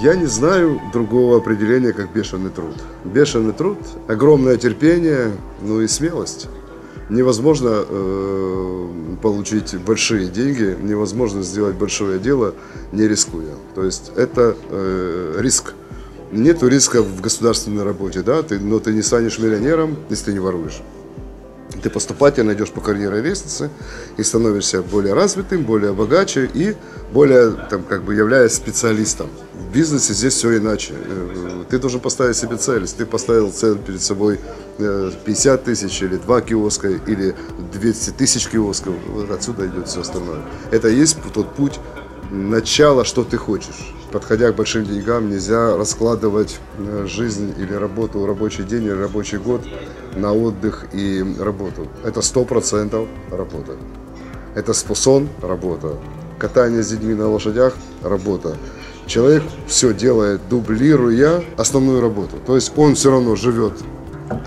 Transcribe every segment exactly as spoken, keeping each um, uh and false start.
Я не знаю другого определения, как бешеный труд. Бешеный труд, огромное терпение, ну и смелость. Невозможно э, получить большие деньги, невозможно сделать большое дело, не рискуя. То есть это э, риск. Нету риска в государственной работе, да? Ты, но ты не станешь миллионером, если ты не воруешь. Ты поступательно идешь по карьерной лестнице и становишься более развитым, более богаче и более, там, как бы, являясь специалистом. В бизнесе здесь все иначе. Ты должен поставить себе цель. Если ты поставил цель перед собой пятьдесят тысяч или два киоска, или двести тысяч киосков, вот отсюда идет все остальное. Это и есть тот путь, начало, что ты хочешь. Подходя к большим деньгам, нельзя раскладывать жизнь или работу, рабочий день или рабочий год на отдых и работу. Это сто процентов работа. Это сон, работа. Катание с детьми на лошадях, работа. Человек все делает, дублируя основную работу. То есть он все равно живет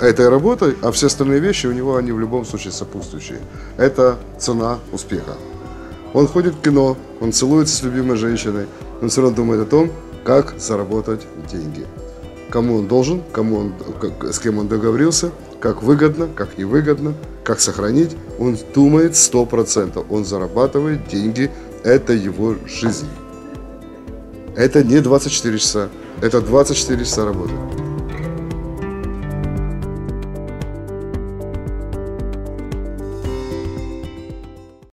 этой работой, а все остальные вещи у него, они в любом случае сопутствующие. Это цена успеха. Он ходит в кино, он целуется с любимой женщиной, он все равно думает о том, как заработать деньги. Кому он должен, кому он, как, с кем он договорился, как выгодно, как невыгодно, как сохранить. Он думает сто процентов, он зарабатывает деньги, это его жизнь. Это не двадцать четыре часа, это двадцать четыре часа работы.